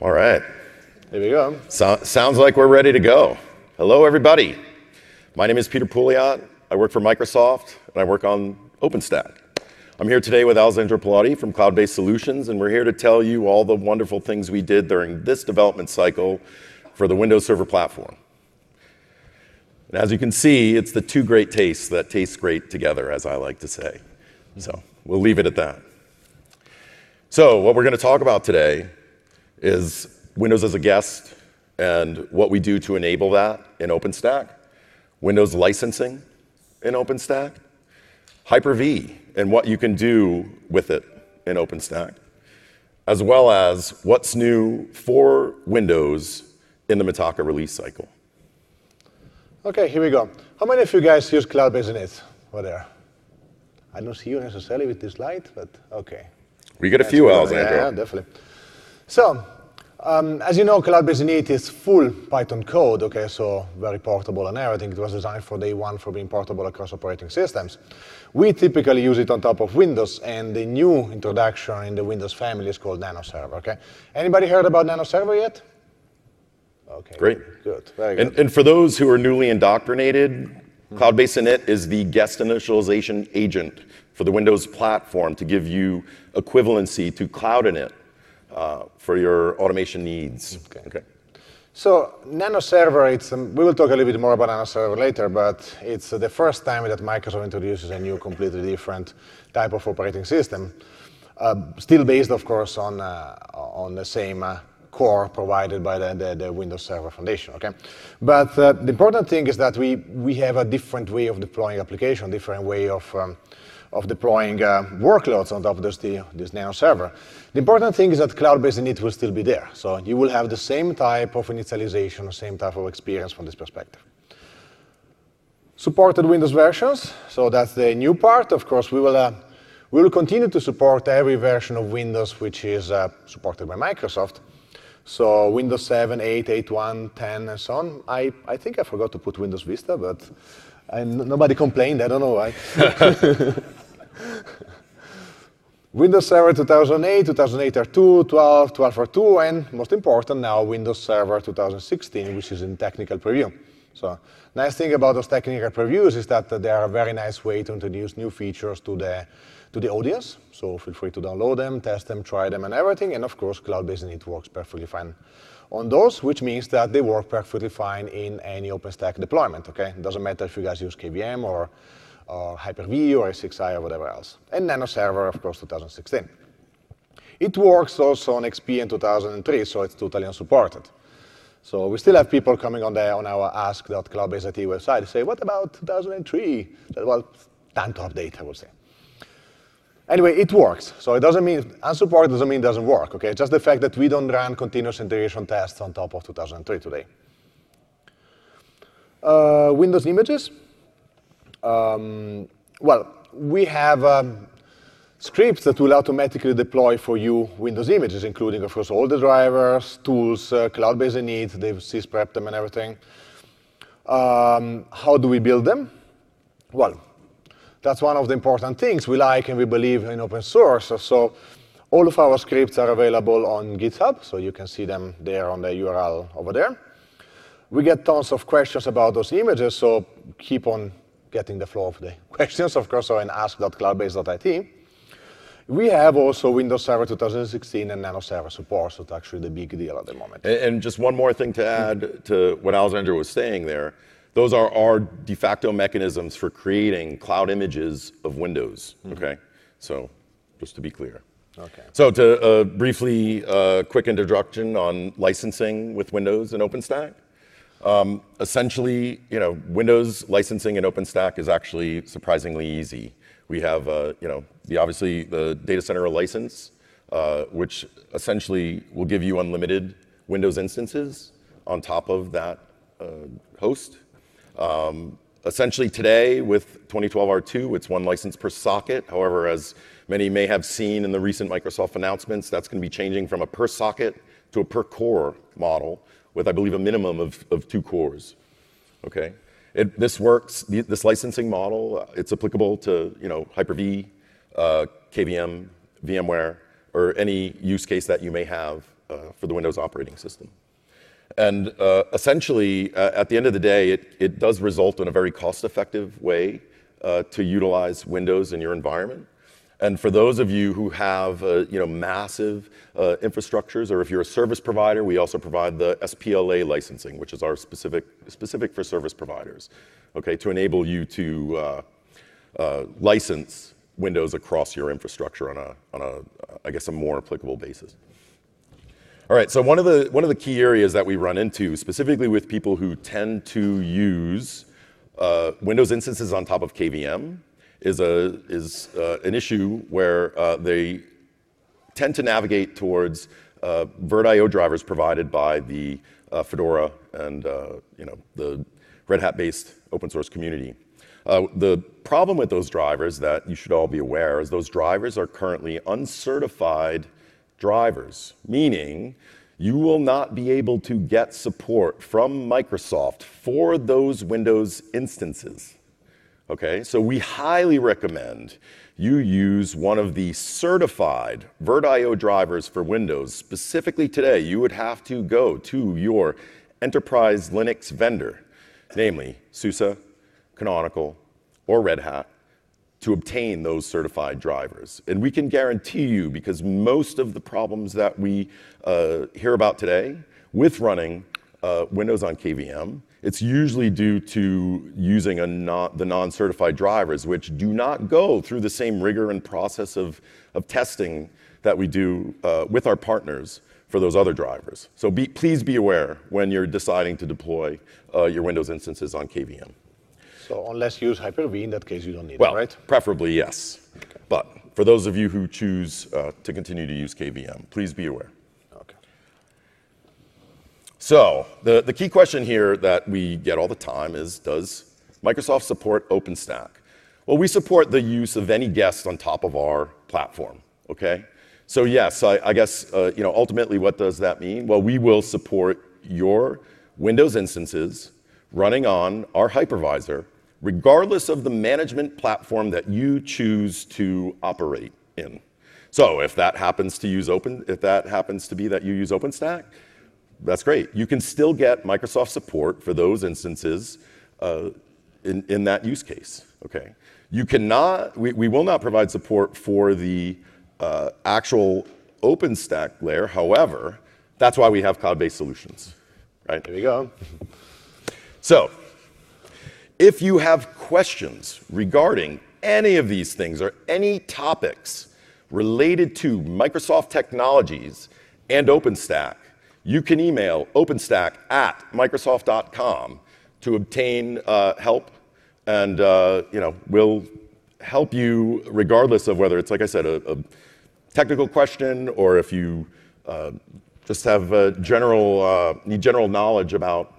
All right. There we go. Sounds like we're ready to go. Hello, everybody. My name is Peter Pouliot. I work for Microsoft, and I work on OpenStack. I'm here today with Alessandro Pilotti from Cloud-based Solutions, and we're here to tell you all the wonderful things we did during this development cycle for the Windows Server platform. And as you can see, it's the two great tastes that taste great together, as I like to say. So we'll leave it at that. So what we're going to talk about today is Windows as a guest and what we do to enable that in OpenStack, Windows licensing in OpenStack, Hyper-V and what you can do with it in OpenStack, as well as what's new for Windows in the Mitaka release cycle. OK, here we go. How many of you guys use cloud-based-init over there? I don't see you necessarily with this slide, but OK. We get a few hours, Andrew. Yeah, definitely. So, as you know, cloud-based-init is full Python code, okay, so very portable and everything. It was designed for day one for being portable across operating systems. We typically use it on top of Windows, and the new introduction in the Windows family is called Nano Server, okay? Anybody heard about Nano Server yet? Okay, great. Good, very good. And for those who are newly indoctrinated, Cloud-based-init is the guest initialization agent for the Windows platform to give you equivalency to Cloud-init for your automation needs. Okay. Okay. So Nano Server, we will talk a little bit more about Nano Server later, but it's the first time that Microsoft introduces a new, completely different type of operating system, still based, of course, on the same core provided by the Windows Server Foundation, okay? But the important thing is that we have a different way of deploying application, different way of deploying workloads on top of this Nano Server. The important thing is that cloud-based-init will still be there. So you will have the same type of initialization, same type of experience from this perspective. Supported Windows versions, so that's the new part. Of course, we will continue to support every version of Windows which is supported by Microsoft. So Windows 7, 8, 8.1, 10, and so on. I think I forgot to put Windows Vista, but nobody complained. I don't know why. Windows Server 2008, 2008 R2, 12, 12 R2, and most important now, Windows Server 2016, which is in technical preview. So nice thing about those technical previews is that they are a very nice way to introduce new features to the audience. So feel free to download them, test them, try them, and everything. And of course, cloud-based-init works perfectly fine on those, which means that they work perfectly fine in any OpenStack deployment. Okay, it doesn't matter if you guys use KVM or Hyper-V or ESXi or whatever else. And Nano Server, of course, 2016. It works also on XP in 2003, so it's totally unsupported. So we still have people coming on our ask.cloudbase.it website to say, what about 2003? Well, time to update, I would say. Anyway, it works. So it doesn't mean, unsupported doesn't mean it doesn't work, okay? Just the fact that we don't run continuous integration tests on top of 2003 today. Windows images. Well, we have scripts that will automatically deploy for you Windows images, including, of course, all the drivers, tools, cloud-based-init, they've sysprepped them and everything. How do we build them? Well, that's one of the important things we like and we believe in open source. So all of our scripts are available on GitHub, so you can see them there on the URL over there. We get tons of questions about those images, so keep on getting the flow of the questions, of course, or in ask.cloudbase.it. We have also Windows Server 2016 and Nano Server support, so it's actually the big deal at the moment. And just one more thing to add to what Alessandro was saying there. Those are our de facto mechanisms for creating cloud images of Windows, okay? So just to be clear. Okay. So to briefly, quick introduction on licensing with Windows and OpenStack. Essentially, you know, Windows licensing in OpenStack is actually surprisingly easy. We have, you know, obviously the data center license, which essentially will give you unlimited Windows instances on top of that host. Essentially today with 2012 R2, it's one license per socket. However, as many may have seen in the recent Microsoft announcements, that's going to be changing from a per socket to a per core model with, I believe, a minimum of 2 cores, okay? This works, this licensing model, it's applicable to, you know, Hyper-V, KVM, VMware, or any use case that you may have for the Windows operating system. And essentially, at the end of the day, it does result in a very cost-effective way to utilize Windows in your environment. And for those of you who have massive infrastructures, or if you're a service provider, we also provide the SPLA licensing, which is our specific for service providers, okay, to enable you to license Windows across your infrastructure on I guess, a more applicable basis. All right, so one of the key areas that we run into, specifically with people who tend to use Windows instances on top of KVM, is an issue where they tend to navigate towards VirtIO drivers provided by the Fedora and the Red Hat-based open source community. The problem with those drivers that you should all be aware is those drivers are currently uncertified drivers, meaning you will not be able to get support from Microsoft for those Windows instances. Okay, so we highly recommend you use one of the certified VirtIO drivers for Windows. Specifically today, you would have to go to your enterprise Linux vendor, namely SUSE, Canonical, or Red Hat, to obtain those certified drivers. And we can guarantee you, because most of the problems that we hear about today with running Windows on KVM, it's usually due to using the non-certified drivers, which do not go through the same rigor and process of testing that we do with our partners for those other drivers. So please be aware when you're deciding to deploy your Windows instances on KVM. So unless you use Hyper-V, in that case, you don't need it, right? Well, preferably, yes. Okay. But for those of you who choose to continue to use KVM, please be aware. Okay. So the key question here that we get all the time is, does Microsoft support OpenStack? Well, we support the use of any guest on top of our platform, okay? So yes, I guess ultimately, what does that mean? Well, we will support your Windows instances running on our hypervisor, regardless of the management platform that you choose to operate in. So if that happens to be that you use OpenStack, that's great. You can still get Microsoft support for those instances in that use case. Okay. You cannot. We will not provide support for the actual OpenStack layer. However, that's why we have cloud-based solutions. Right. There we go. So, if you have questions regarding any of these things or any topics related to Microsoft technologies and OpenStack, you can email openstack@microsoft.com to obtain help, and we'll help you regardless of whether it's, like I said, a technical question or if you just have need general knowledge about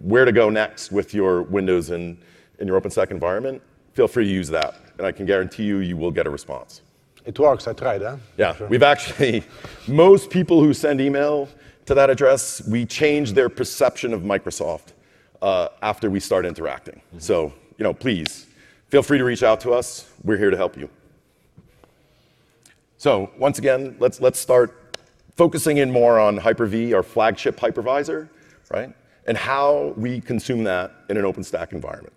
where to go next with your Windows in your OpenStack environment. Feel free to use that, and I can guarantee you, you will get a response. It works. I tried, huh? Yeah, sure. We've actually, most people who send email to that address, we change their perception of Microsoft after we start interacting. Mm-hmm. So, please feel free to reach out to us. We're here to help you. So, once again, let's start focusing in more on Hyper-V, our flagship hypervisor, right? And how we consume that in an OpenStack environment.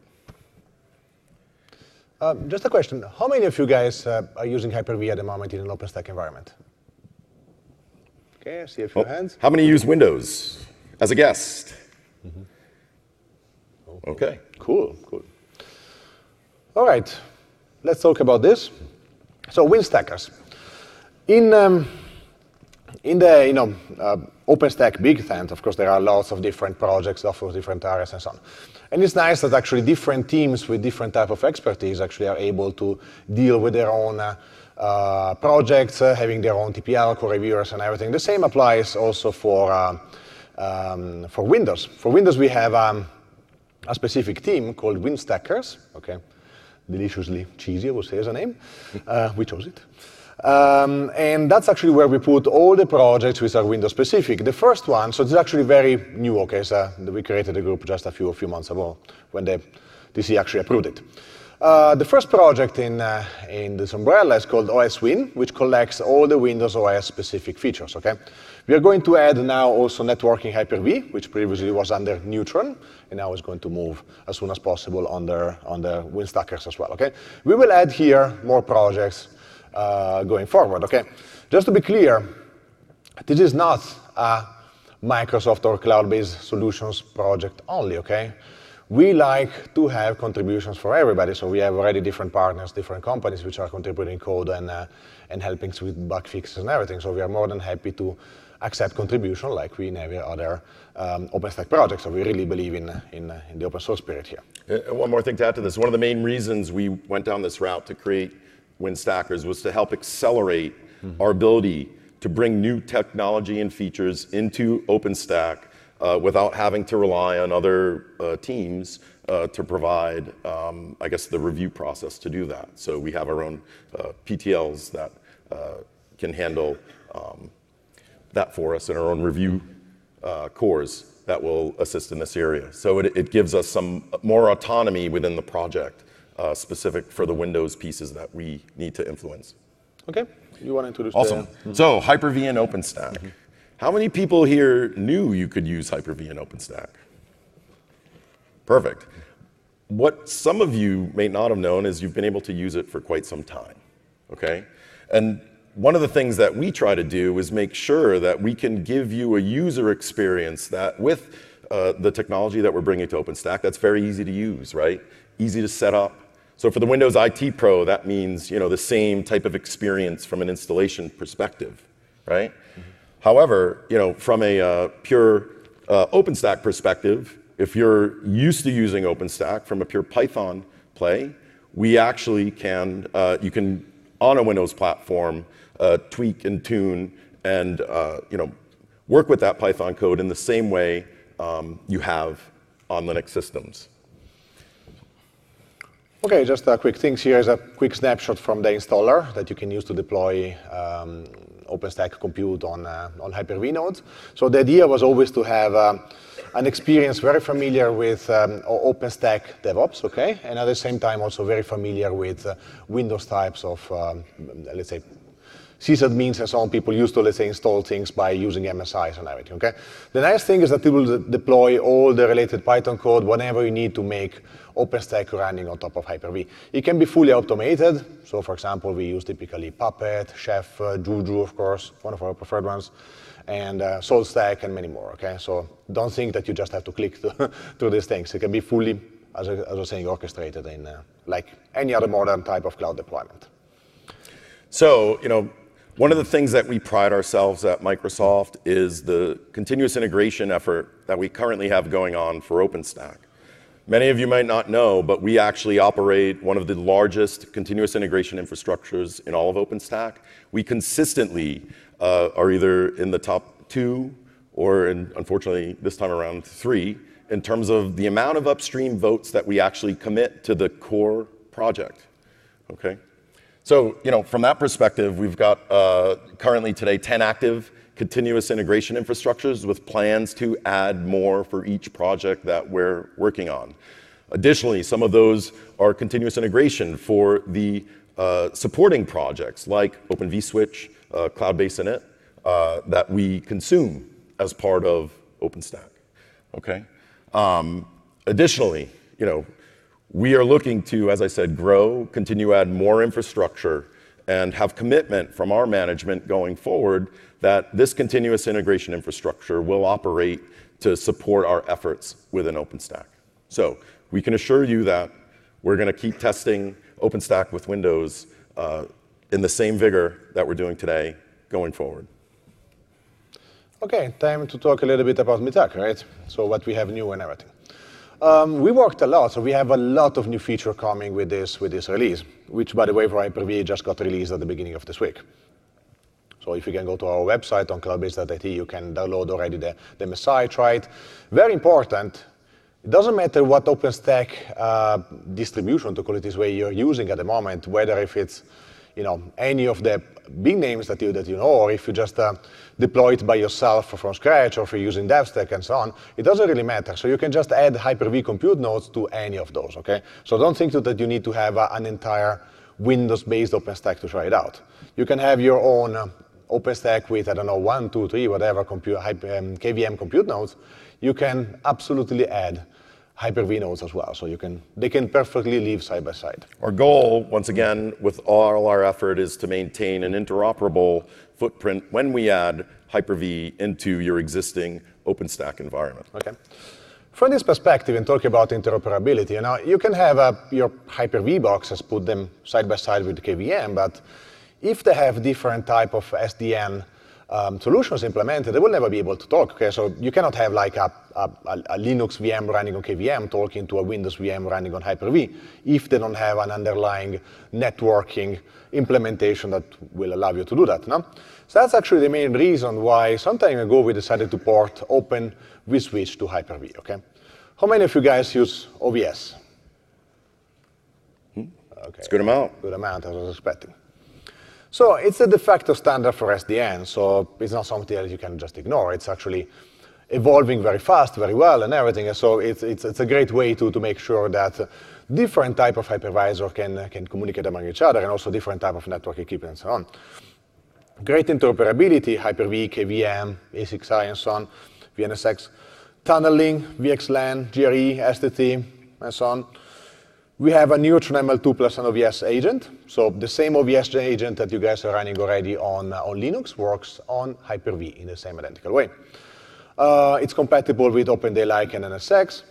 Just a question. How many of you guys are using Hyper-V at the moment in an OpenStack environment? OK, I see a few hands. How many use Windows as a guest? Mm-hmm. Oh, OK. Cool, cool. All right, let's talk about this. So WinStackers. In the OpenStack big tent, of course, there are lots of different projects, lots of different areas, and so on. And it's nice that actually different teams with different type of expertise actually are able to deal with their own projects, having their own TPL, core reviewers, and everything. The same applies also for Windows. For Windows, we have a specific team called WinStackers. Okay, deliciously cheesy, I would say, as a name. We chose it. And that's actually where we put all the projects which are Windows specific. The first one, so it's actually very new, okay, so we created a group just a few months ago when the DC actually approved it. The first project in this umbrella is called OSWin, which collects all the Windows OS specific features. Okay, we are going to add now also networking Hyper-V, which previously was under Neutron, and now is going to move as soon as possible on the WinStackers as well. Okay, we will add here more projects going forward. Okay, just to be clear, this is not a Microsoft or Cloud-based Solutions project only. Okay. We like to have contributions for everybody, so we have already different partners, different companies which are contributing code and helping us with bug fixes and everything. So we are more than happy to accept contribution like we in every other OpenStack project. So we really believe in the open source spirit here. One more thing to add to this. One of the main reasons we went down this route to create WinStackers was to help accelerate our ability to bring new technology and features into OpenStack without having to rely on other teams to provide, I guess, the review process to do that. So we have our own PTLs that can handle that for us and our own review cores that will assist in this area. So it gives us some more autonomy within the project specific for the Windows pieces that we need to influence. OK. You want to introduce awesome. So Hyper-V and OpenStack. How many people here knew you could use Hyper-V and OpenStack? Perfect. What some of you may not have known is you've been able to use it for quite some time, okay? And one of the things that we try to do is make sure that we can give you a user experience that with the technology that we're bringing to OpenStack, that's very easy to use, right? Easy to set up. So for the Windows IT Pro, that means, you know, the same type of experience from an installation perspective, right? However, you know, from a pure OpenStack perspective, if you're used to using OpenStack from a pure Python play, we actually can, you can, on a Windows platform, tweak and tune and, you know, work with that Python code in the same way you have on Linux systems. OK, just a quick thing here is a quick snapshot from the installer that you can use to deploy OpenStack compute on Hyper-V nodes. So the idea was always to have an experience very familiar with OpenStack DevOps, OK? And at the same time, also very familiar with Windows types of, let's say, sysadmins and so on, people used to, let's say, install things by using MSIs and everything, okay? The nice thing is that it will deploy all the related Python code whenever you need to make OpenStack running on top of Hyper-V. It can be fully automated. So, for example, we use typically Puppet, Chef, Juju, of course, one of our preferred ones, and SolStack and many more, okay? So don't think that you just have to click through these things. It can be fully, as I was saying, orchestrated in like any other modern type of cloud deployment. So, you know, one of the things that we pride ourselves at Microsoft is the continuous integration effort that we currently have going on for OpenStack. Many of you might not know, but we actually operate one of the largest continuous integration infrastructures in all of OpenStack. We consistently are either in the top 2 or, in, unfortunately, this time around, 3 in terms of the amount of upstream votes that we actually commit to the core project, okay? So, you know, from that perspective, we've got currently today 10 active continuous integration infrastructures with plans to add more for each project that we're working on. Additionally, some of those are continuous integration for the supporting projects like Open vSwitch, Cloud-based-init, that we consume as part of OpenStack, okay? Additionally, you know, we are looking to, as I said, grow, continue to add more infrastructure, and have commitment from our management going forward that this continuous integration infrastructure will operate to support our efforts within OpenStack. So we can assure you that we're going to keep testing OpenStack with Windows in the same vigor that we're doing today going forward. OK, time to talk a little bit about Mitaka, right? So what we have new and everything. We worked a lot, so we have a lot of new feature coming with this release, which, by the way, for Hyper-V just got released at the beginning of this week. So if you can go to our website on cloudbase.it, you can download already the MSI, try it. Very important, it doesn't matter what OpenStack distribution, to call it this way, you're using at the moment, whether if it's any of the big names that you know, or if you just deploy it by yourself from scratch, or if you're using DevStack and so on, it doesn't really matter. So you can just add Hyper-V compute nodes to any of those, okay? So don't think that you need to have an entire Windows-based OpenStack to try it out. You can have your own OpenStack with, I don't know, 1, 2, 3, whatever KVM compute nodes. You can absolutely add Hyper-V nodes as well, so they can perfectly live side by side. Our goal, once again, with all our effort is to maintain an interoperable footprint when we add Hyper-V into your existing OpenStack environment. Okay. From this perspective, and talking about interoperability, you can have your Hyper-V boxes, put them side by side with KVM, but if they have different type of SDN solutions implemented, they will never be able to talk. Okay, so you cannot have like a Linux VM running on KVM talking to a Windows VM running on Hyper-V if they don't have an underlying networking implementation that will allow you to do that. No? So that's actually the main reason why some time ago we decided to port Open vSwitch to Hyper-V. Okay, how many of you guys use OVS? Okay, it's a good amount. Good amount, as I was expecting. So it's a de facto standard for SDN, so it's not something that you can just ignore. It's actually evolving very fast, very well, and everything. So it's a great way to make sure that different type of hypervisor can communicate among each other, and also different type of network equipment and so on. Great interoperability, Hyper-V, KVM, ESXi, and so on, VNSX, tunneling, VXLAN, GRE, STT, and so on. We have a neutron ML2 plus an OVS agent. So the same OVS agent that you guys are running already on Linux works on Hyper-V in the same identical way. It's compatible with Open Daylight and NSX.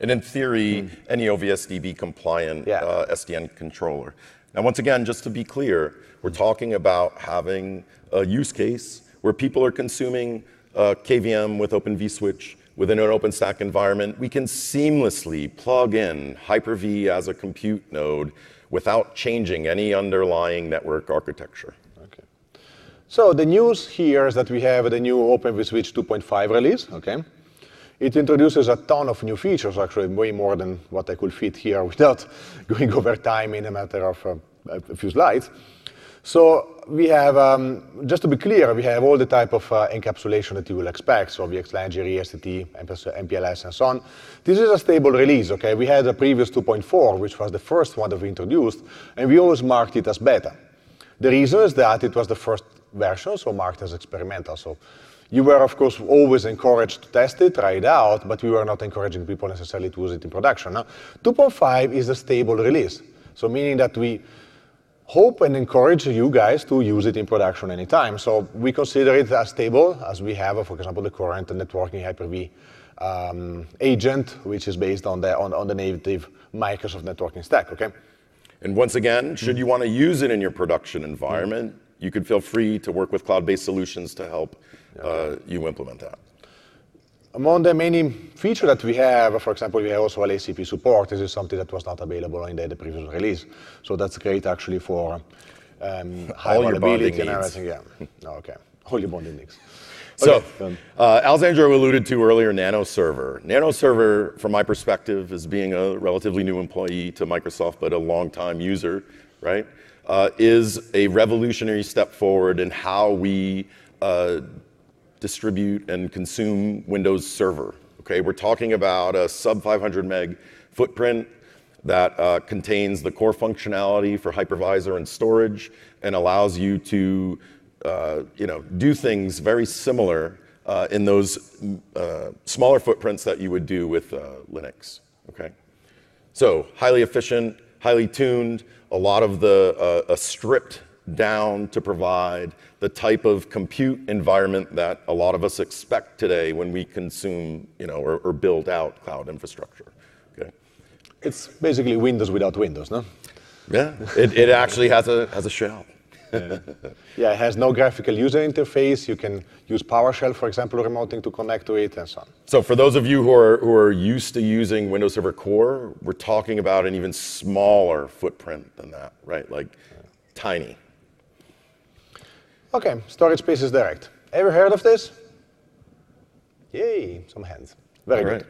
And in theory, any OVSDB compliant SDN controller. Now, once again, just to be clear, we're talking about having a use case where people are consuming KVM with Open vSwitch. Within an OpenStack environment, we can seamlessly plug in Hyper-V as a compute node without changing any underlying network architecture. Okay. So the news here is that we have the new Open vSwitch 2.5 release. Okay. It introduces a ton of new features, actually way more than what I could fit here without going over time in a matter of a few slides. So we have, just to be clear, we have all the type of encapsulation that you will expect, so VXLAN, GRE, STT, MPLS, and so on. This is a stable release, okay? We had a previous 2.4, which was the first one that we introduced, and we always marked it as beta. The reason is that it was the first version, so marked as experimental. So you were, of course, always encouraged to test it, try it out, but we were not encouraging people necessarily to use it in production. Now, 2.5 is a stable release, so meaning that we hope and encourage you guys to use it in production anytime. So we consider it as stable as we have, for example, the current networking Hyper-V agent, which is based on the native Microsoft networking stack, okay? And once again, should you want to use it in your production environment, you could feel free to work with Cloud-based Solutions to help you implement that. Among the many features that we have, for example, we have also LACP support. This is something that was not available in the previous release. So that's great, actually, for high availability and everything. Yeah. Okay. All your bonding needs. Okay. So, Alessandro alluded to earlier Nano Server. Nano Server, from my perspective, is being a relatively new employee to Microsoft, but a long-time user, right, is a revolutionary step forward in how we distribute and consume Windows Server. Okay, we're talking about a sub 500 meg footprint that contains the core functionality for hypervisor and storage, and allows you to, do things very similar in those smaller footprints that you would do with Linux. Okay, so highly efficient, highly tuned, a lot of the stripped down to provide the type of compute environment that a lot of us expect today when we consume, or build out cloud infrastructure. Okay, it's basically Windows without Windows, no? Yeah, it actually has a shell. Yeah, it has no graphical user interface. You can use PowerShell, for example, remoting to connect to it, and so on. So for those of you who are used to using Windows Server Core, we're talking about an even smaller footprint than that, right? Like tiny. Okay, Storage Spaces Direct. Ever heard of this? Yay, some hands. Very good.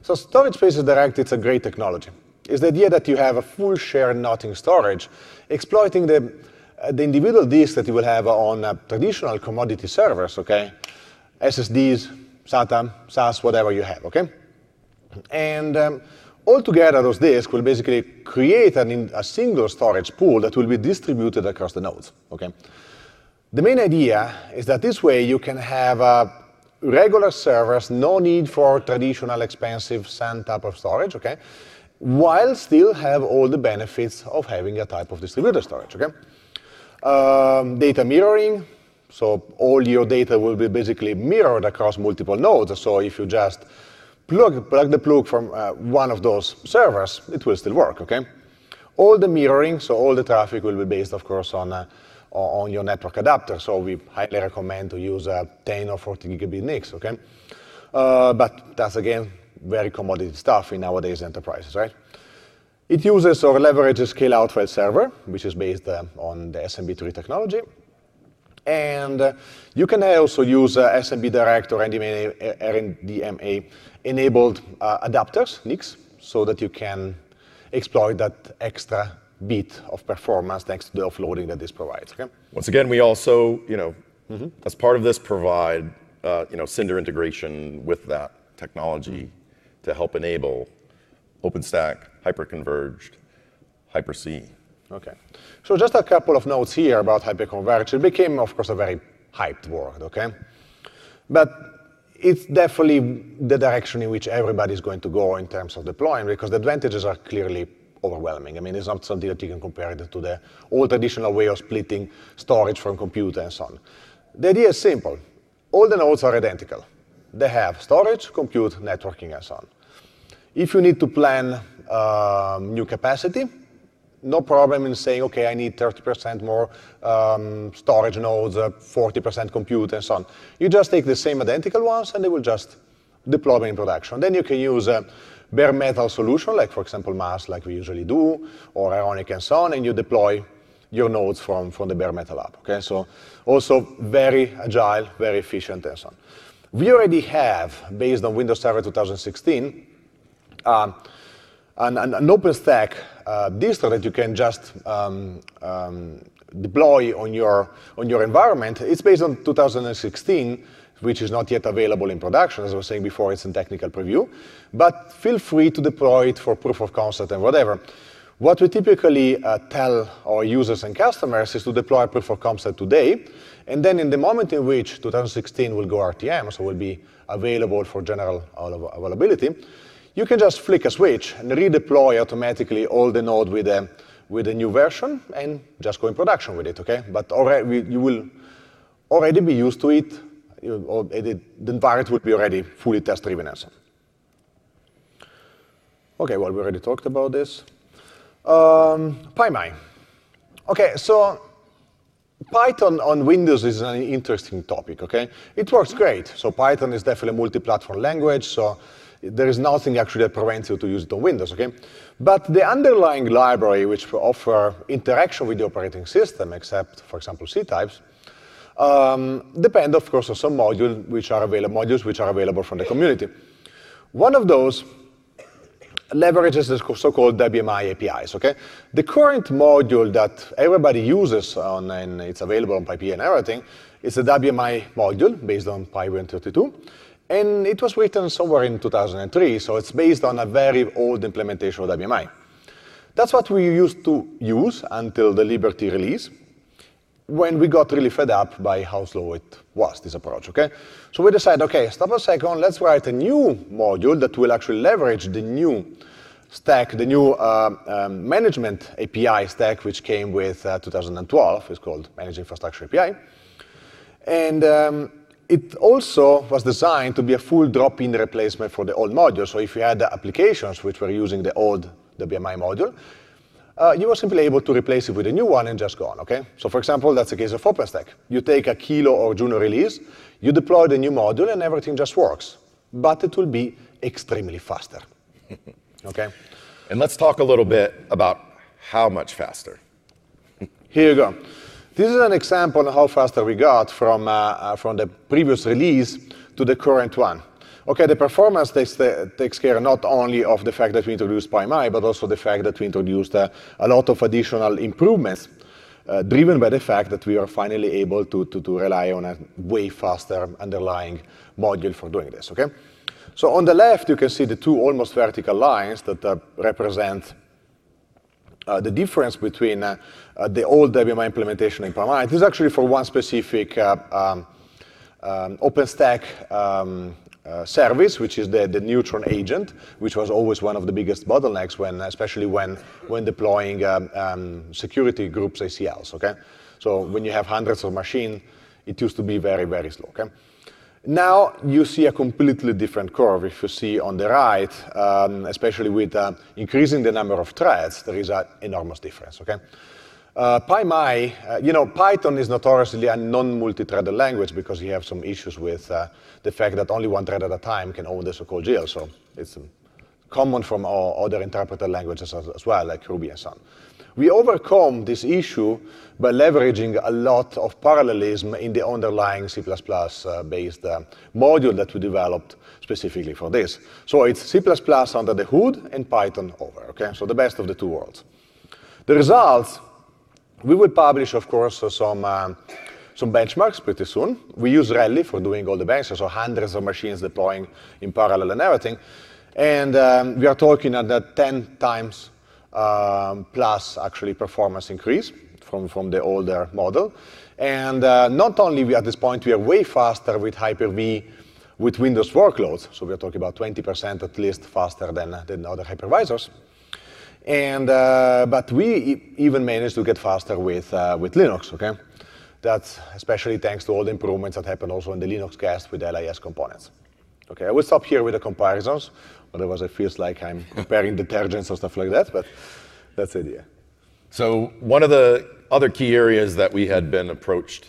So Storage Spaces Direct, it's a great technology. It's the idea that you have a full shared nothing storage, exploiting the the individual disks that you will have on traditional commodity servers, okay? SSDs, SATA, SAS, whatever you have, okay? And altogether, those disks will basically create a single storage pool that will be distributed across the nodes, okay? The main idea is that this way you can have regular servers, no need for traditional expensive SAN type of storage, okay? While still have all the benefits of having a type of distributed storage, okay? Data mirroring, so all your data will be basically mirrored across multiple nodes, so if you just plug the plug from one of those servers, it will still work, okay? All the mirroring, so all the traffic will be based, of course, on your network adapter, so we highly recommend to use a 10 or 40 gigabit NICs, okay? But that's, again, very commodity stuff in nowadays enterprises, right? It uses or leverages scale-out file server, which is based on the SMB3 technology. And you can also use SMB Direct or NDMA-enabled adapters, NICs, so that you can exploit that extra bit of performance thanks to the offloading that this provides. Okay? Once again, we also, you know, as part of this, provide, you know, Cinder integration with that technology to help enable OpenStack, hyperconverged, Hyper-C. Okay. So just a couple of notes here about hyperconverged. It became, of course, a very hyped word, okay? But it's definitely the direction in which everybody's going to go in terms of deploying, because the advantages are clearly overwhelming. I mean, it's not something that you can compare it to the old traditional way of splitting storage from computer and so on. The idea is simple. All the nodes are identical. They have storage, compute, networking, and so on. If you need to plan new capacity, no problem in saying, okay, I need 30% more storage nodes, 40% compute, and so on. You just take the same identical ones, and they will just deploy them in production. Then you can use a bare metal solution, like, for example, MAS, like we usually do, or Ironic, and so on, and you deploy your nodes from the bare metal app. Okay? So also very agile, very efficient, and so on. We already have, based on Windows Server 2016, an OpenStack distro that you can just deploy on your environment. It's based on 2016, which is not yet available in production. As I was saying before, it's in technical preview. But feel free to deploy it for proof of concept and whatever. What we typically tell our users and customers is to deploy proof of concept today, and then in the moment in which 2016 will go RTM, so will be available for general availability, you can just flick a switch and redeploy automatically all the node with a new version and just go in production with it, okay? But already, you will already be used to it, the environment will be already fully test-driven and so on. Okay, well, we already talked about this. PyMI. Okay, so Python on Windows is an interesting topic, okay? It works great. So Python is definitely a multi-platform language, so there is nothing actually that prevents you to use it on Windows, okay? But the underlying library, which offer interaction with the operating system, except, for example, C-types, depend, of course, on some modules which are available from the community. One of those leverages the so-called WMI APIs, okay? The current module that everybody uses, and it's available on PyPI and everything, is a WMI module based on PyWin32, and it was written somewhere in 2003, so it's based on a very old implementation of WMI. That's what we used to use until the Liberty release, when we got really fed up by how slow it was, this approach, okay? So we decided, okay, stop a second, let's write a new module that will actually leverage the new stack, the new management API stack, which came with 2012, it's called Managed Infrastructure API. And it also was designed to be a full drop-in replacement for the old module, so if you had applications which were using the old WMI module, you were simply able to replace it with a new one and just go on, okay? So, for example, that's the case of OpenStack. You take a Kilo or Juno release, you deploy the new module, and everything just works. But it will be extremely faster, okay? And let's talk a little bit about how much faster. Here you go. This is an example of how faster we got from the previous release to the current one. Okay, the performance takes care not only of the fact that we introduced PyMI, but also the fact that we introduced a lot of additional improvements driven by the fact that we are finally able to rely on a way faster underlying module for doing this, okay? So on the left, you can see the two almost vertical lines that represent the difference between the old WMI implementation and PyMI. This is actually for one specific OpenStack service, which is the neutron agent, which was always one of the biggest bottlenecks, when, especially when deploying security groups ACLs, okay? So when you have hundreds of machines, it used to be very, very slow, okay? Now you see a completely different curve. If you see on the right, especially with increasing the number of threads, there is an enormous difference, okay? PyMI, you know, Python is notoriously a non-multi-threaded language because you have some issues with the fact that only one thread at a time can own the so-called jail. So it's common from other interpreted languages as well, like Ruby and so on. We overcome this issue by leveraging a lot of parallelism in the underlying C++-based module that we developed specifically for this. So it's C++ under the hood and Python over, okay? So the best of the two worlds. The results, we will publish, of course, some benchmarks pretty soon. We use Rally for doing all the benchmarks, so hundreds of machines deploying in parallel and everything. And we are talking at that 10 times plus actually performance increase from the older model. And not only we, at this point, we are way faster with Hyper-V with Windows workloads, so we are talking about 20% at least faster than other hypervisors. And, but we even managed to get faster with Linux, okay? That's especially thanks to all the improvements that happened also in the Linux cast with LIS components. Okay, I will stop here with the comparisons. Otherwise, it feels like I'm comparing detergents or stuff like that, but that's the idea. So one of the other key areas that we had been approached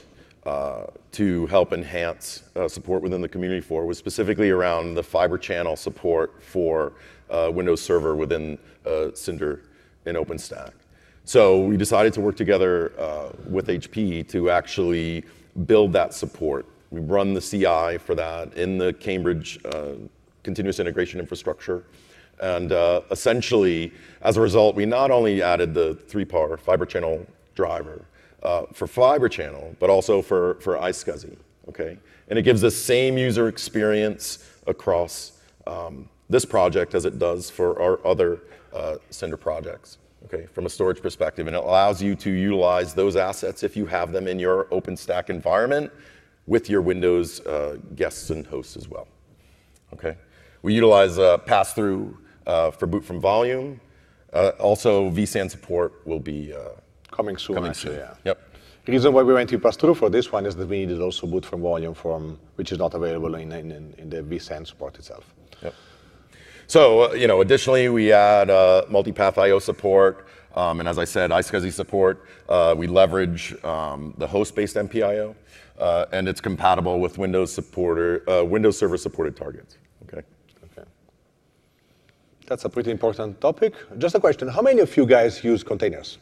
to help enhance support within the community for was specifically around the fiber channel support for Windows Server within Cinder and OpenStack. So we decided to work together with HP to actually build that support. We run the CI for that in the Cambridge continuous integration infrastructure. And essentially, as a result, we not only added the 3PAR fiber channel driver for fiber channel, but also for iSCSI, okay? And it gives the same user experience across this project as it does for our other Cinder projects, okay, from a storage perspective. And it allows you to utilize those assets if you have them in your OpenStack environment with your Windows guests and hosts as well, okay? We utilize pass-through for boot from volume. Also, vSAN support will be coming soon. Yeah. Yep. The reason why we went to pass-through for this one is that we needed also boot from volume, which is not available in the vSAN support itself. Yep. So, you know, additionally, we add multipath I/O support, and as I said, iSCSI support. We leverage the host-based MPIO, and it's compatible with Windows Server supported targets. Okay. That's a pretty important topic. Just a question: how many of you guys use containers?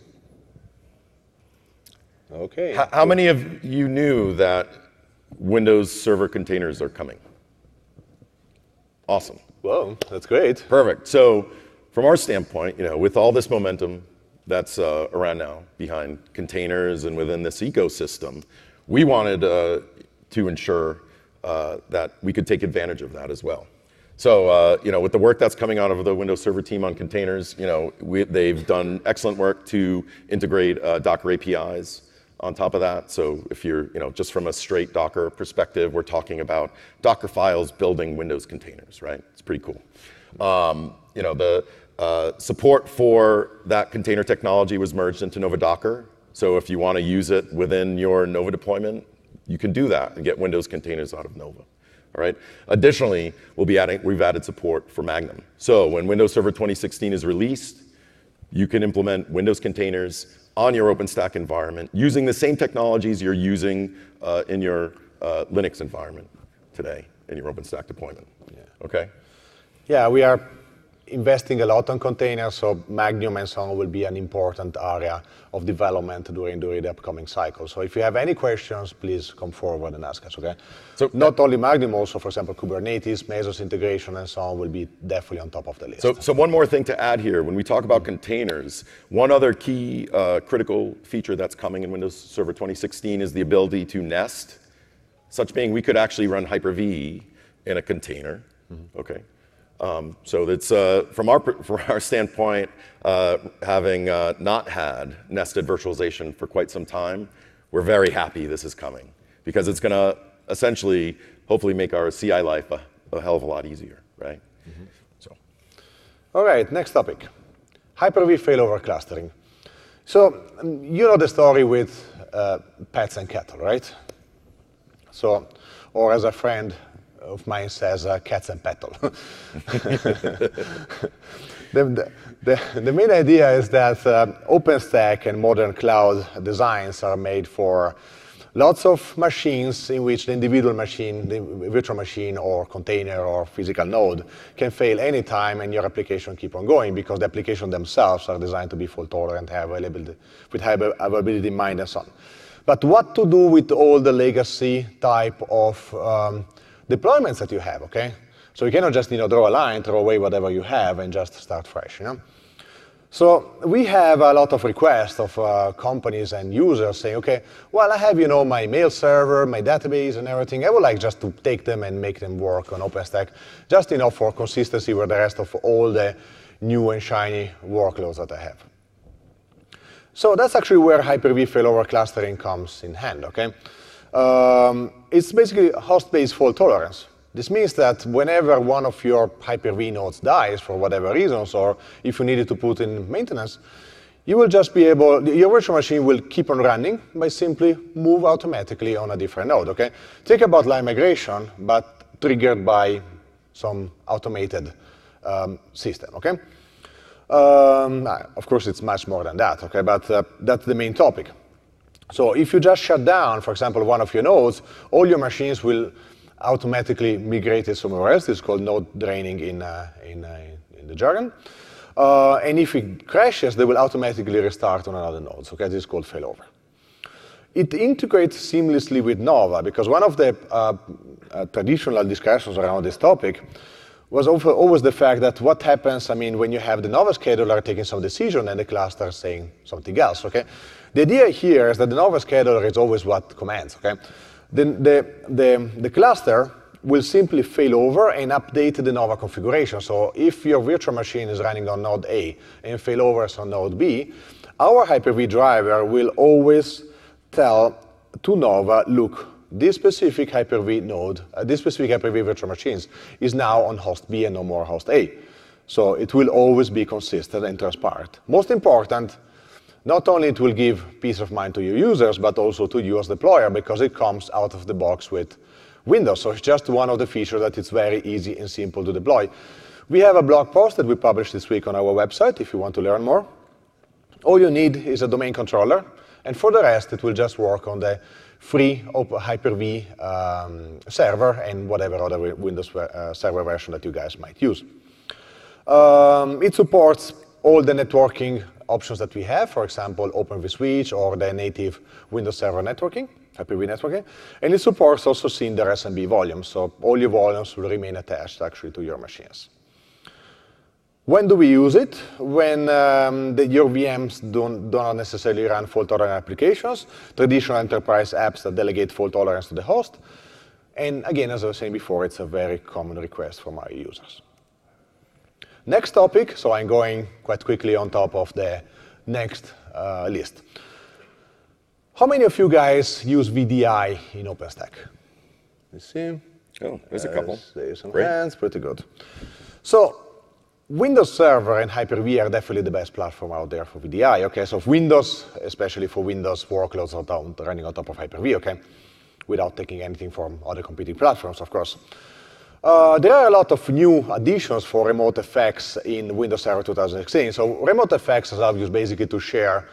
Okay. How many of you knew that Windows Server containers are coming? Awesome. Well, that's great. Perfect. So, from our standpoint, you know, with all this momentum that's around now behind containers and within this ecosystem, we wanted to ensure that we could take advantage of that as well. So, you know, with the work that's coming out of the Windows Server team on containers, you know, they've done excellent work to integrate Docker APIs on top of that. So if you're, you know, just from a straight Docker perspective, we're talking about Docker files building Windows containers, right? It's pretty cool. You know, the support for that container technology was merged into Nova Docker. So if you want to use it within your Nova deployment, you can do that and get Windows containers out of Nova. All right. Additionally, we've added support for Magnum. So when Windows Server 2016 is released, you can implement Windows containers on your OpenStack environment using the same technologies you're using in your Linux environment today in your OpenStack deployment. Yeah. Okay. Yeah, we are investing a lot on containers, so Magnum and so on will be an important area of development during the upcoming cycle. So if you have any questions, please come forward and ask us, okay? So not only Magnum, also, for example, Kubernetes, Mesos integration, and so on will be definitely on top of the list. So one more thing to add here. When we talk about containers, one other key critical feature that's coming in Windows Server 2016 is the ability to nest, such being we could actually run Hyper-V in a container, okay? So that's, from our standpoint, having not had nested virtualization for quite some time, we're very happy this is coming because it's going to essentially, hopefully, make our CI life a hell of a lot easier, right? So, all right, next topic: Hyper-V failover clustering. So you know the story with pets and cattle, right? So, or as a friend of mine says, cats and petal. the main idea is that OpenStack and modern cloud designs are made for lots of machines in which the individual machine, the virtual machine or container or physical node can fail anytime and your application keep on going because the applications themselves are designed to be fault tolerant, have availability, with high availability in mind and so on. But what to do with all the legacy type of deployments that you have, okay? So you cannot just, you know, draw a line, throw away whatever you have and just start fresh, you know? So we have a lot of requests of companies and users saying, okay, well, I have, you know, my mail server, my database and everything. I would like just to take them and make them work on OpenStack, just, you know, for consistency with the rest of all the new and shiny workloads that I have. So that's actually where Hyper-V failover clustering comes in hand, okay? It's basically host-based fault tolerance. This means that whenever one of your Hyper-V nodes dies for whatever reasons, or if you needed to put in maintenance, you will just be able, your virtual machine will keep on running by simply move automatically on a different node, okay? Think about line migration, but triggered by some automated system, okay? Of course, it's much more than that, okay? But that's the main topic. So if you just shut down, for example, one of your nodes, all your machines will automatically migrate it somewhere else. It's called node draining in the jargon. And if it crashes, they will automatically restart on another node. Okay, this is called failover. It integrates seamlessly with Nova, because one of the traditional discussions around this topic was always the fact that what happens, I mean, when you have the Nova scheduler taking some decision and the cluster saying something else, okay? The idea here is that the Nova scheduler is always what commands, okay? Then the cluster will simply fail over and update the Nova configuration. So if your virtual machine is running on node A and failovers on node B, our Hyper-V driver will always tell to Nova, look, this specific Hyper-V node, this specific Hyper-V virtual machines is now on host B and no more host A. So it will always be consistent and transparent. Most important, not only it will give peace of mind to your users, but also to you as deployer, because it comes out of the box with Windows. So it's just one of the features that it's very easy and simple to deploy. We have a blog post that we published this week on our website if you want to learn more. All you need is a domain controller, and for the rest, it will just work on the free Hyper-V server and whatever other Windows server version that you guys might use. It supports all the networking options that we have, for example, Open vSwitch or the native Windows Server networking, Hyper-V networking. And it supports also Cinder SMB volumes, so all your volumes will remain attached actually to your machines. When do we use it? When your VMs don't necessarily run fault-tolerant applications, traditional enterprise apps that delegate fault tolerance to the host. And again, as I was saying before, it's a very common request from our users. Next topic, so I'm going quite quickly on top of the next list. How many of you guys use VDI in OpenStack? Let's see. Oh, there's a couple. There's some hands, pretty good. So Windows Server and Hyper-V are definitely the best platform out there for VDI, okay? So Windows, especially for Windows workloads running on top of Hyper-V, okay? Without taking anything from other competing platforms, of course. There are a lot of new additions for remote effects in Windows Server 2016. So remote effects allows you basically to share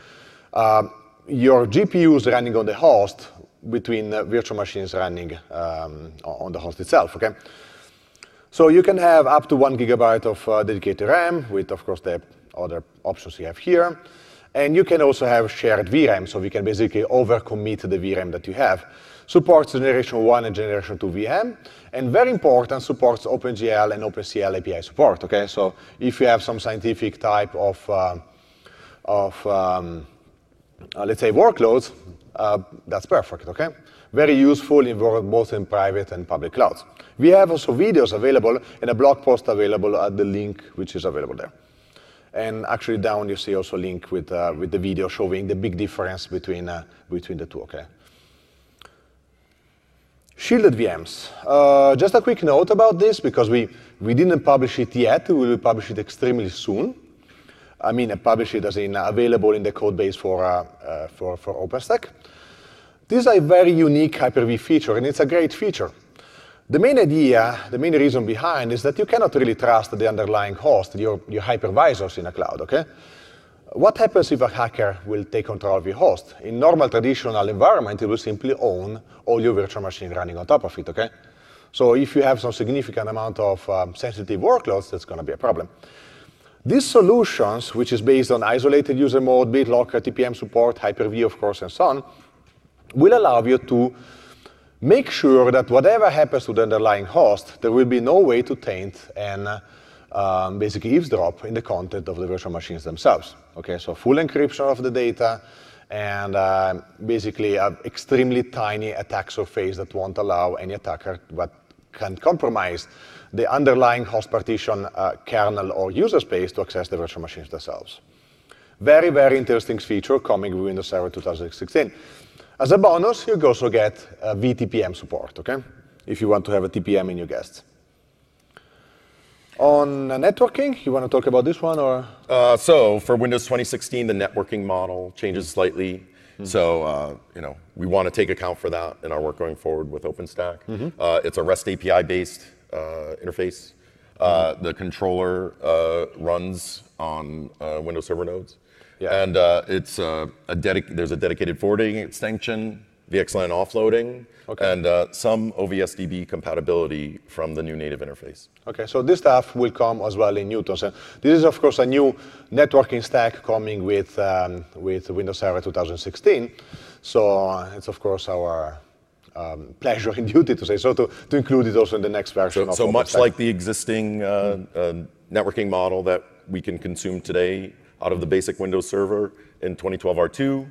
your GPUs running on the host between virtual machines running on the host itself, okay? So you can have up to 1 GB of dedicated RAM with, of course, the other options you have here. And you can also have shared VRAM, so we can basically overcommit the VRAM that you have. Supports generation 1 and generation 2 VM, and very important, supports OpenGL and OpenCL API support. Okay, so if you have some scientific type of let's say workloads, that's perfect. Okay, very useful in both in private and public clouds. We have also videos available and a blog post available at the link which is available there. And actually down you see also a link with the video showing the big difference between the two. Okay. Shielded VMs. Just a quick note about this, because we didn't publish it yet. We will publish it extremely soon. I mean, publish it as in available in the code base for OpenStack. This is a very unique Hyper-V feature, and it's a great feature. The main idea, the main reason behind is that you cannot really trust the underlying host, your hypervisors in a cloud, okay? What happens if a hacker will take control of your host? In normal traditional environment, it will simply own all your virtual machine running on top of it, okay? So if you have some significant amount of sensitive workloads, that's going to be a problem. These solutions, which is based on isolated user mode, BitLocker, TPM support, Hyper-V, of course, and so on, will allow you to make sure that whatever happens to the underlying host, there will be no way to taint and basically eavesdrop in the content of the virtual machines themselves. Okay, so full encryption of the data and basically an extremely tiny attack surface that won't allow any attacker but can compromise the underlying host partition kernel or user space to access the virtual machines themselves. Very, very interesting feature coming with Windows Server 2016. As a bonus, you also get vTPM support, okay? If you want to have a TPM in your guests. On networking, you want to talk about this one, or? So for Windows 2016, the networking model changes slightly. Mm-hmm. So you know, we want to take account for that in our work going forward with OpenStack. Mm-hmm. It's a REST API-based interface. The controller runs on Windows Server nodes. Yeah. And it's there's a dedicated forwarding extension, VXLAN offloading, okay, and some OVSDB compatibility from the new native interface. Okay, so this stuff will come as well in Newtons. And this is, of course, a new networking stack coming with Windows Server 2016. So it's, of course, our pleasure and duty to say so to include it also in the next version. So much like the existing networking model that we can consume today out of the basic Windows Server in 2012 R2,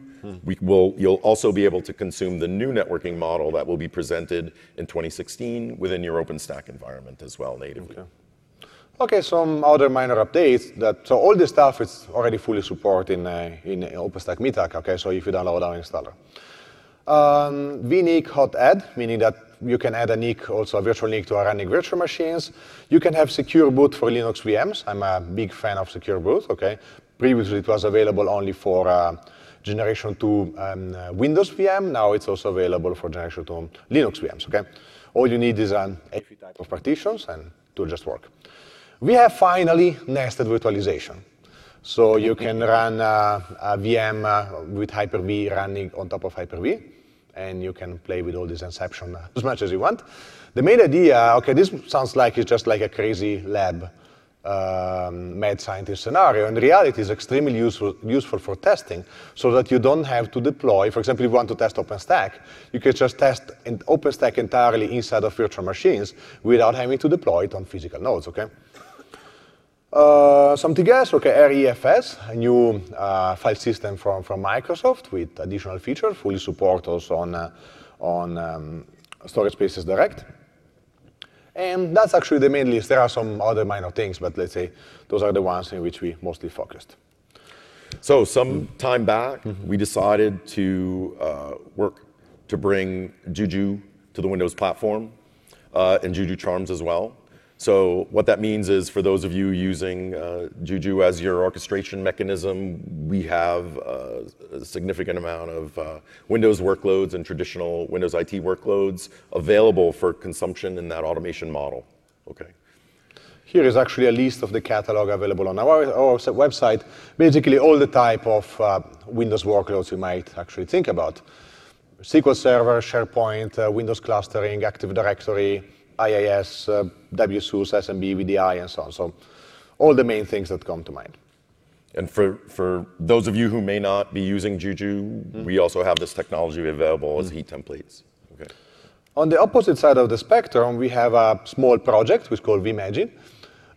you'll also be able to consume the new networking model that will be presented in 2016 within your OpenStack environment as well natively. Okay, some other minor updates. So all this stuff is already fully supported in OpenStack Mitaka, okay, so if you download our installer. vNIC hot add, meaning that you can add a NIC, also a virtual NIC, to our running virtual machines. You can have secure boot for Linux VMs. I'm a big fan of secure boot, okay? Previously, it was available only for Generation 2 Windows VM. Now it's also available for Generation 2 Linux VMs, okay? All you need is an AFI type of partitions, and it will just work. We have finally nested virtualization. So you can run a VM with Hyper-V running on top of Hyper-V, and you can play with all this inception as much as you want. The main idea, okay, this sounds like it's just like a crazy lab mad scientist scenario. In reality, it's extremely useful for testing, so that you don't have to deploy. For example, if you want to test OpenStack, you can just test OpenStack entirely inside of virtual machines without having to deploy it on physical nodes, okay? Something else, okay, REFS, a new file system from Microsoft with additional features, fully support also on Storage Spaces Direct. And that's actually the main list. There are some other minor things, but let's say those are the ones in which we mostly focused. So some time back, we decided to work to bring Juju to the Windows platform and Juju Charms as well. So what that means is, for those of you using Juju as your orchestration mechanism, we have a significant amount of Windows workloads and traditional Windows IT workloads available for consumption in that automation model. Okay. Here is actually a list of the catalog available on our website, basically all the type of Windows workloads you might actually think about. SQL Server, SharePoint, Windows clustering, Active Directory, IIS, WSUSE, SMB, VDI, and so on. So all the main things that come to mind. And for those of you who may not be using Juju, we also have this technology available as heat templates. Okay. On the opposite side of the spectrum, we have a small project, which is called vMagine.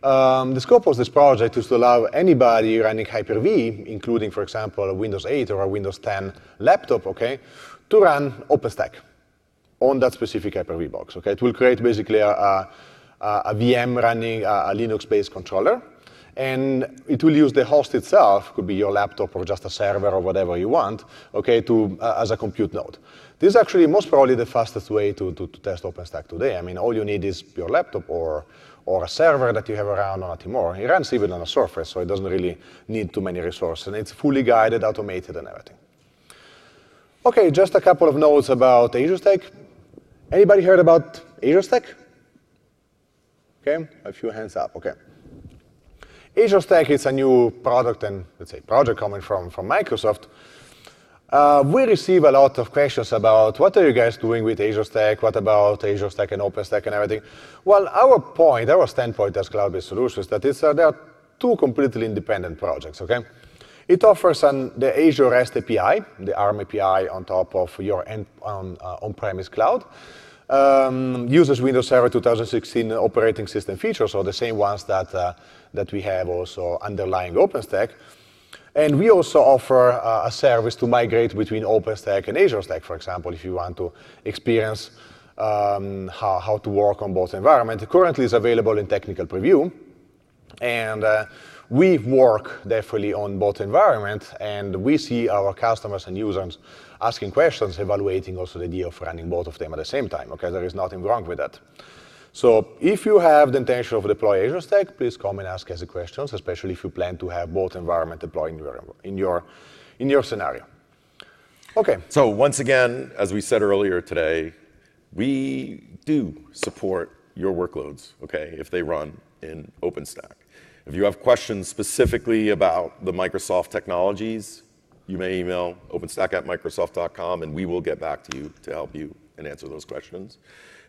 The scope of this project is to allow anybody running Hyper-V, including, for example, a Windows 8 or a Windows 10 laptop, okay, to run OpenStack on that specific Hyper-V box. Okay? It will create basically a VM running a Linux-based controller, and it will use the host itself, could be your laptop or just a server or whatever you want, okay, to, as a compute node. This is actually most probably the fastest way to test OpenStack today. I mean, all you need is your laptop or a server that you have around on a Timor. It runs even on a Surface, so it doesn't really need too many resources. And it's fully guided, automated, and everything. Okay, just a couple of notes about Azure Stack. Anybody heard about Azure Stack? Okay, a few hands up, okay. Azure Stack is a new product and, let's say, project coming from Microsoft. We receive a lot of questions about what are you guys doing with Azure Stack, what about Azure Stack and OpenStack and everything. Well, our standpoint as Cloud-based Solutions, that is, there are two completely independent projects, okay? It offers the Azure REST API, the ARM API on top of your on-premise cloud. Uses Windows Server 2016 operating system features, or the same ones that we have also underlying OpenStack. And we also offer a service to migrate between OpenStack and Azure Stack, for example, if you want to experience how to work on both environments. Currently it's available in technical preview, and we work definitely on both environments, and we see our customers and users asking questions, evaluating also the idea of running both of them at the same time. Okay, there is nothing wrong with that. So if you have the intention of deploying Azure Stack, please come and ask us the questions, especially if you plan to have both environments deployed in your scenario. Okay. So once again, as we said earlier today, we do support your workloads, okay, if they run in OpenStack. If you have questions specifically about the Microsoft technologies, you may email openstack@microsoft.com, and we will get back to you to help you and answer those questions.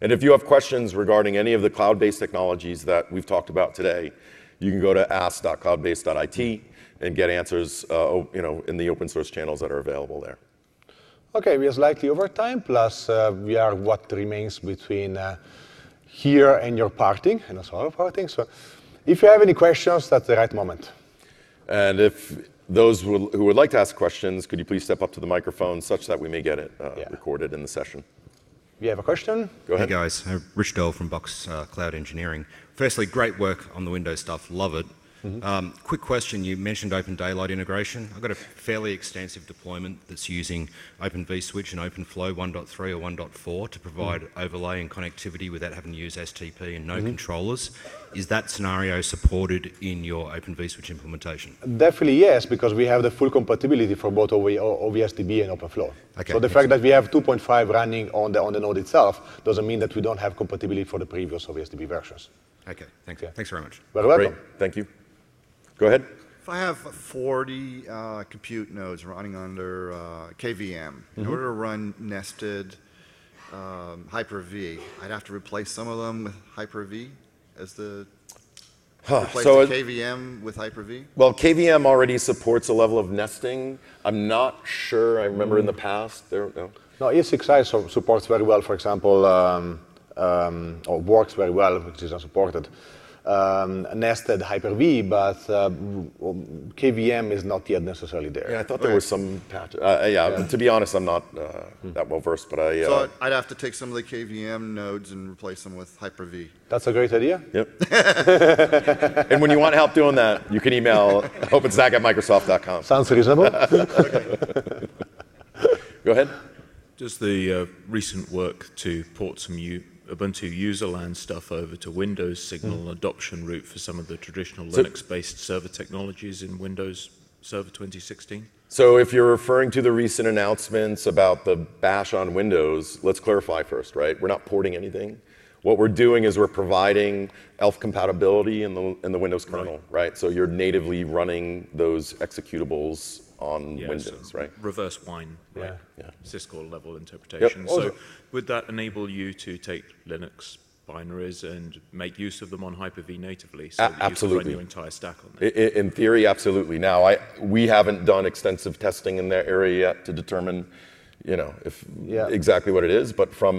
And if you have questions regarding any of the cloud-based technologies that we've talked about today, you can go to ask.cloudbase.it and get answers in the open source channels that are available there. Okay, we are slightly over time, plus we are what remains between here and your parting, and also our parting. So, if you have any questions, that's the right moment. And if those who would like to ask questions, could you please step up to the microphone such that we may get it recorded in the session? You have a question? Go ahead. Hey guys, Rich Dell from Box Cloud Engineering. Firstly, great work on the Windows stuff, love it. Quick question, you mentioned Open Daylight integration. I've got a fairly extensive deployment that's using Open vSwitch and OpenFlow 1.3 or 1.4 to provide overlay and connectivity without having to use STP and no controllers. Is that scenario supported in your Open vSwitch implementation? Definitely yes, because we have the full compatibility for both OVSDB and OpenFlow. Okay, so the fact that we have 2.5 running on the node itself doesn't mean that we don't have compatibility for the previous OVSDB versions. Okay, thanks. Yeah. Thanks very much. Very welcome. Great. Thank you. Go ahead. If I have 40 compute nodes running under KVM, in order to run nested Hyper-V, I'd have to replace some of them with Hyper-V as the KVM with Hyper-V? Well, KVM already supports a level of nesting. I'm not sure. I remember in the past. No, ESXi supports very well, for example, or works very well, which is unsupported. Nested Hyper-V, but KVM is not yet necessarily there. Yeah, I thought there were some patches. To be honest, I'm not that well versed, but I... So I'd have to take some of the KVM nodes and replace them with Hyper-V. That's a great idea. Yep. And when you want help doing that, you can email openstack@microsoft.com. Sounds reasonable. Okay. Go ahead. Just the recent work to port some Ubuntu userland stuff over to Windows signal adoption route for some of the traditional Linux-based server technologies in Windows Server 2016? So if you're referring to the recent announcements about the bash on Windows, let's clarify first, right? We're not porting anything. What we're doing is we're providing ELF compatibility in the Windows kernel, right? So you're natively running those executables on Windows, right? Reverse wine, right? Syscall level interpretation. Yep. So would that enable you to take Linux binaries and make use of them on Hyper-V natively, so that absolutely. You can run your entire stack on them? In theory, absolutely. Now, we haven't done extensive testing in that area yet to determine, if exactly what it is. But from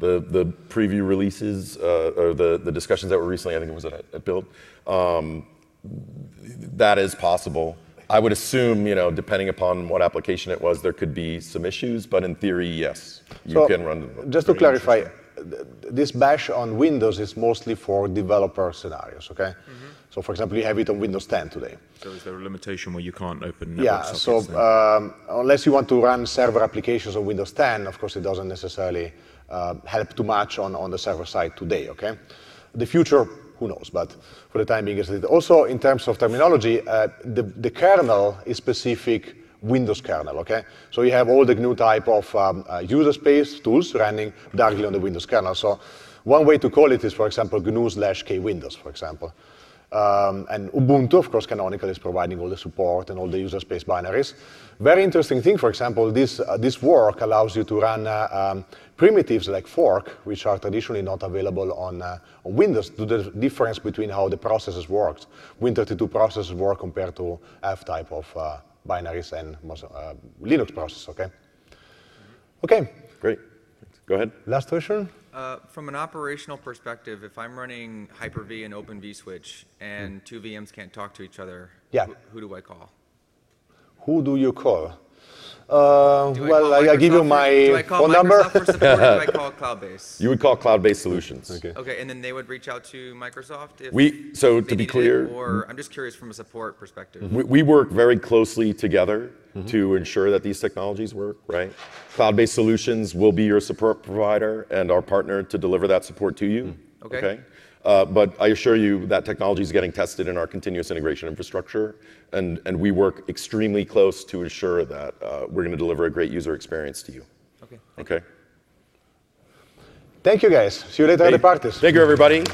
the preview releases or the discussions that were recently, I think it was at Build, that is possible. I would assume, depending upon what application it was, there could be some issues. But in theory, yes, you can run. Just to clarify. This bash on Windows is mostly for developer scenarios, okay? Mm-hmm. So, for example, you have it on Windows 10 today. So is there a limitation where you can't open network sockets? Yeah, so unless you want to run server applications on Windows 10, of course, it doesn't necessarily help too much on the server side today, okay? The future, who knows, but for the time being, it's also in terms of terminology, the kernel is specific Windows kernel, okay? So you have all the GNU type of user space tools running directly on the Windows kernel. So one way to call it is, for example, GNU/KWindows, for example. And Ubuntu, of course, Canonical is providing all the support and all the user space binaries. Very interesting thing, for example, this work allows you to run primitives like fork, which are traditionally not available on Windows, to the difference between how the processes work. Win32 processes work compared to F-type of binaries and Linux process, okay? Okay. Great. Go ahead. Last question? From an operational perspective, if I'm running Hyper-V and Open vSwitch and two VMs can't talk to each other, who do I call? Who do you call? Well, I'll give you my phone number. Do I call Microsoft for support or do I call Cloud-based? You would call Cloud-based Solutions. Okay, and then they would reach out to Microsoft? If so to be clear, I'm just curious from a support perspective. We work very closely together to ensure that these technologies work, right? Cloud-based Solutions will be your support provider and our partner to deliver that support to you. Okay? But I assure you that technology is getting tested in our continuous integration infrastructure, and we work extremely close to ensure that we're going to deliver a great user experience to you. Okay. Thank you, guys. See you later at the parties. Thank you, everybody.